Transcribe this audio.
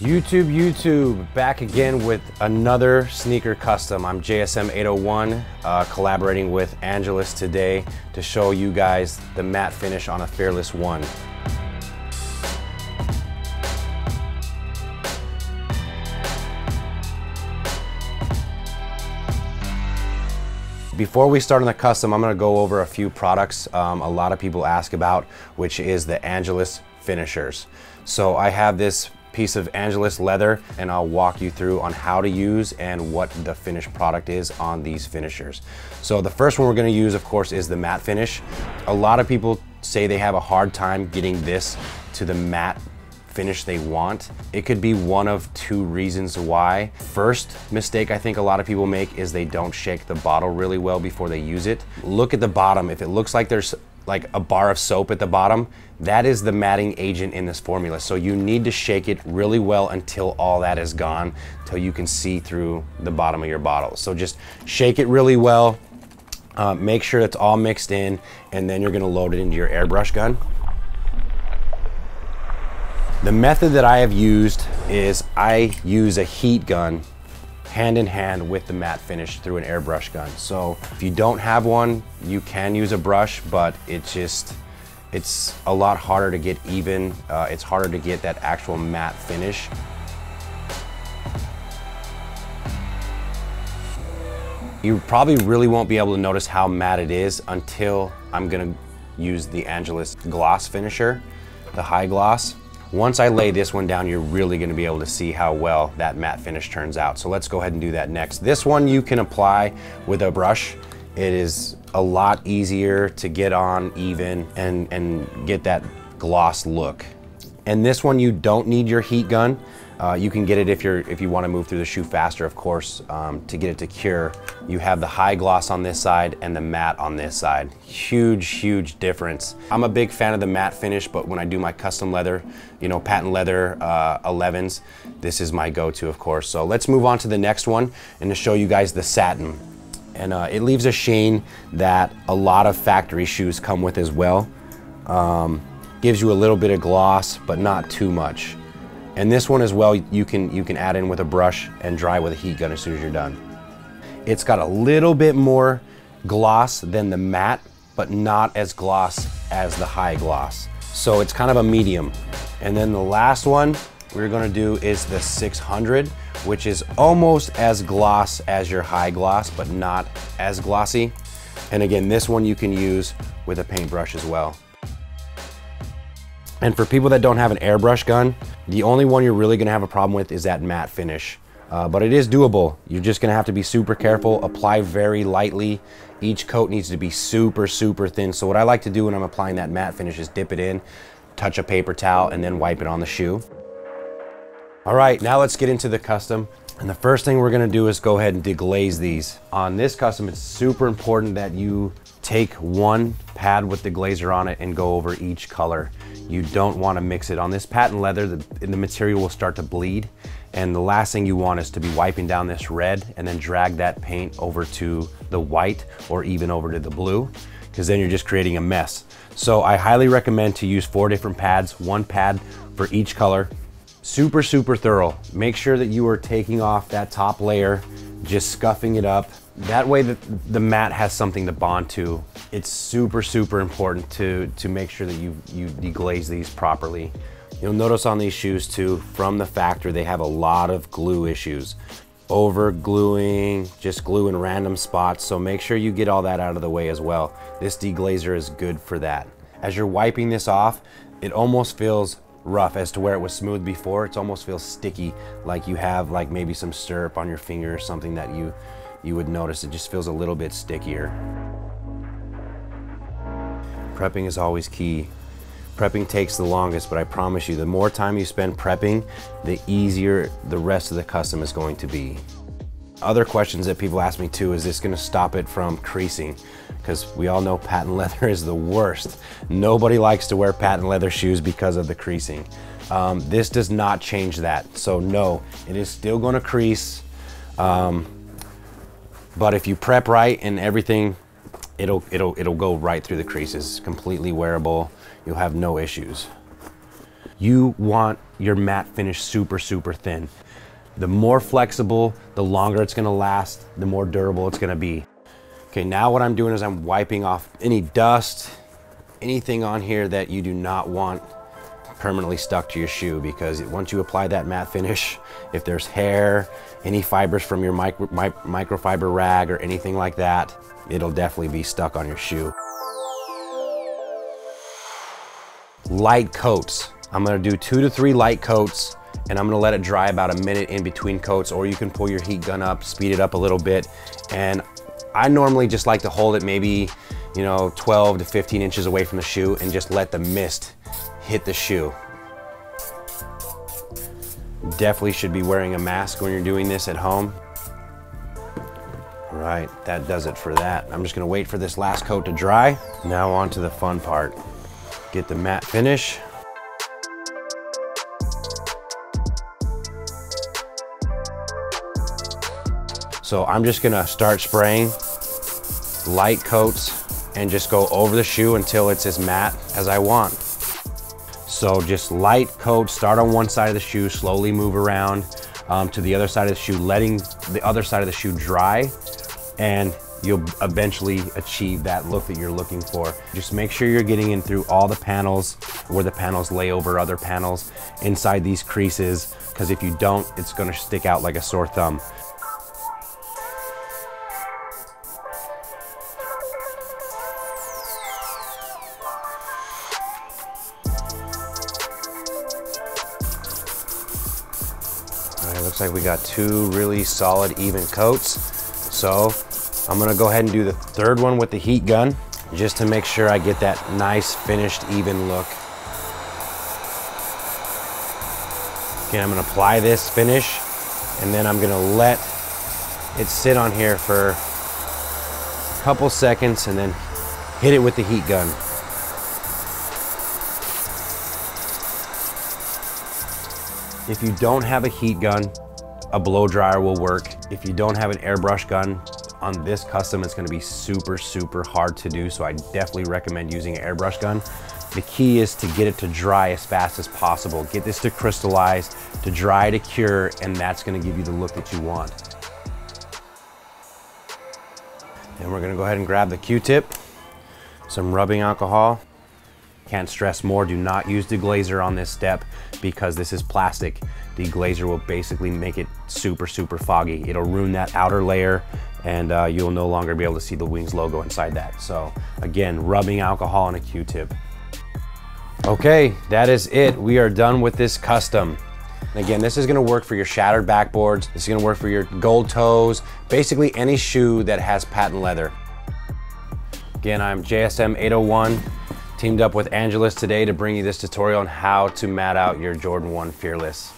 YouTube, back again with another sneaker custom. I'm JSM801, collaborating with Angelus today to show you guys the matte finish on a Fearless 1. Before we start on the custom, I'm gonna go over a few products a lot of people ask about, which is the Angelus finishers. So I have this piece of Angelus leather and I'll walk you through on how to use and what the finished product is on these finishers. So the first one we're gonna use, of course, is the matte finish. A lot of people say they have a hard time getting this to the matte finish they want. It could be one of two reasons why. First mistake I think a lot of people make is they don't shake the bottle really well before they use it. Look at the bottom. If it looks like there's like a bar of soap at the bottom, that is the matting agent in this formula. So you need to shake it really well until all that is gone, till you can see through the bottom of your bottle. So just shake it really well, make sure it's all mixed in, and then you're gonna load it into your airbrush gun. The method that I have used is I use a heat gun hand in hand with the matte finish through an airbrush gun. So if you don't have one, you can use a brush, but it's a lot harder to get even. It's harder to get that actual matte finish. You probably really won't be able to notice how matte it is until I'm gonna use the Angelus gloss finisher, the high gloss. Once I lay this one down, you're really gonna be able to see how well that matte finish turns out. So let's go ahead and do that next. This one you can apply with a brush. It is a lot easier to get on even and get that gloss look. And this one you don't need your heat gun. You can get it if you wanna move through the shoe faster, of course, to get it to cure. You have the high gloss on this side and the matte on this side. Huge, huge difference. I'm a big fan of the matte finish, but when I do my custom leather, you know, patent leather 11s, this is my go-to, of course. So let's move on to the next one and to show you guys the satin. And it leaves a sheen that a lot of factory shoes come with as well. Gives you a little bit of gloss, but not too much. And this one as well, you can add in with a brush and dry with a heat gun as soon as you're done. It's got a little bit more gloss than the matte, but not as gloss as the high gloss. So it's kind of a medium. And then the last one we're gonna do is the 600, which is almost as gloss as your high gloss, but not as glossy. And again, this one you can use with a paintbrush as well. And for people that don't have an airbrush gun, the only one you're really gonna have a problem with is that matte finish. But it is doable. You're just gonna have to be super careful, apply very lightly. Each coat needs to be super, super thin. So what I like to do when I'm applying that matte finish is dip it in, touch a paper towel, and then wipe it on the shoe. All right, now let's get into the custom. And the first thing we're gonna do is go ahead and deglaze these. On this custom, it's super important that you take one pad with the glazer on it and go over each color. You don't want to mix it. On this patent leather, the material will start to bleed, and the last thing you want is to be wiping down this red and then drag that paint over to the white or even over to the blue, because then you're just creating a mess. So I highly recommend to use 4 different pads, one pad for each color. Super, super thorough. Make sure that you are taking off that top layer, just scuffing it up. That way the matte has something to bond to. It's super, super important to make sure that you deglaze these properly. You'll notice on these shoes too, from the factory, they have a lot of glue issues. Over gluing, just glue in random spots. So make sure you get all that out of the way as well. This deglazer is good for that. As you're wiping this off, it almost feels rough as to where it was smooth before. It almost feels sticky, like you have like maybe some syrup on your finger or something that you would notice. It just feels a little bit stickier. Prepping is always key. Prepping takes the longest, but I promise you, the more time you spend prepping, the easier the rest of the custom is going to be. Other questions that people ask me too, is this gonna stop it from creasing? Because we all know patent leather is the worst. Nobody likes to wear patent leather shoes because of the creasing. This does not change that. So no, it is still gonna crease. But if you prep right and everything, it'll go right through the creases. Completely wearable. You'll have no issues. you want your matte finish super, super thin. The more flexible, the longer it's gonna last, the more durable it's gonna be. Okay, now what I'm doing is I'm wiping off any dust, anything on here that you do not want permanently stuck to your shoe, because once you apply that matte finish, if there's hair, any fibers from your microfiber rag or anything like that, it'll definitely be stuck on your shoe. Light coats. I'm gonna do 2 to 3 light coats, and I'm gonna let it dry about a minute in between coats, or you can pull your heat gun up, speed it up a little bit. And I normally just like to hold it maybe, you know, 12 to 15 inches away from the shoe and just let the mist hit the shoe. Definitely should be wearing a mask when you're doing this at home. All right, that does it for that. I'm just gonna wait for this last coat to dry. Now on to the fun part. Get the matte finish. So I'm just gonna start spraying light coats and just go over the shoe until it's as matte as I want. So just light coats, start on one side of the shoe, slowly move around to the other side of the shoe, letting the other side of the shoe dry, and you'll eventually achieve that look that you're looking for. Just make sure you're getting in through all the panels, where the panels lay over other panels, inside these creases, because if you don't, it's gonna stick out like a sore thumb. Looks like we got 2 really solid even coats. So I'm gonna go ahead and do the third one with the heat gun just to make sure I get that nice finished even look. Again, I'm gonna apply this finish and then I'm gonna let it sit on here for a couple seconds and then hit it with the heat gun. If you don't have a heat gun, a blow dryer will work. If you don't have an airbrush gun, on this custom, it's gonna be super, super hard to do, so I definitely recommend using an airbrush gun. The key is to get it to dry as fast as possible. Get this to crystallize, to dry, to cure, and that's gonna give you the look that you want. And we're gonna go ahead and grab the Q-tip, some rubbing alcohol. Can't stress more, do not use deglazer on this step because this is plastic. Deglazer will basically make it super, super foggy. It'll ruin that outer layer and you'll no longer be able to see the Wings logo inside that. So again, rubbing alcohol on a Q-tip. Okay, that is it. We are done with this custom. And again, this is gonna work for your shattered backboards. This is gonna work for your gold toes, basically any shoe that has patent leather. Again, I'm JSM801. Teamed up with Angelus today to bring you this tutorial on how to matte out your Jordan 1 Fearless.